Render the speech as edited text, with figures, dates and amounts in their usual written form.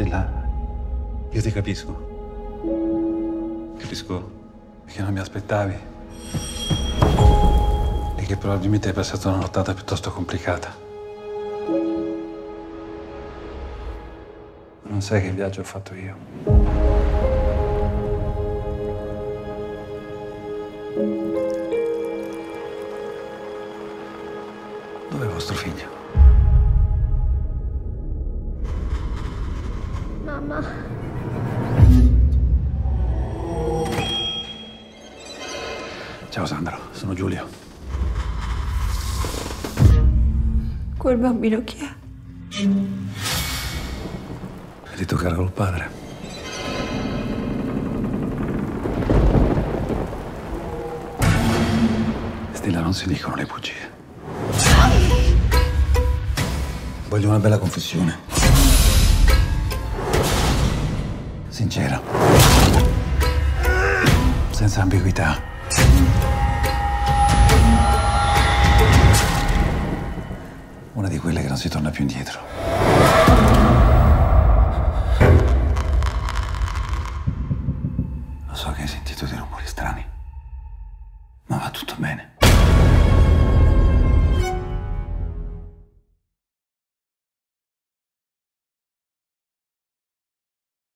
Stella, io ti capisco. Capisco che non mi aspettavi e che probabilmente hai passato una nottata piuttosto complicata. Non sai che viaggio ho fatto io. Dov'è vostro figlio? Mamma. Ciao Sandro, sono Giulio. Quel bambino chi è? Devi toccare col padre. Stella, non si dicono le bugie. Voglio una bella confessione. Sincera. Senza ambiguità. Una di quelle che non si torna più indietro. So che hai sentito dei rumori strani, ma va tutto bene.